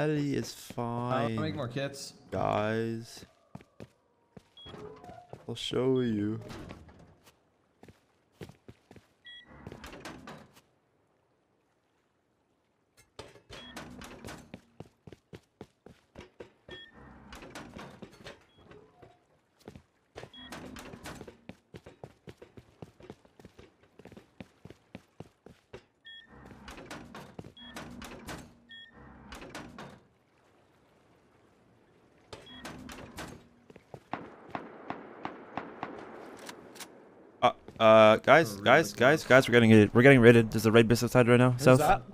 Ellie is fine. I'll make more kits. Guys, I'll show you. Guys, we're getting raided. There's a raid base outside right now. South.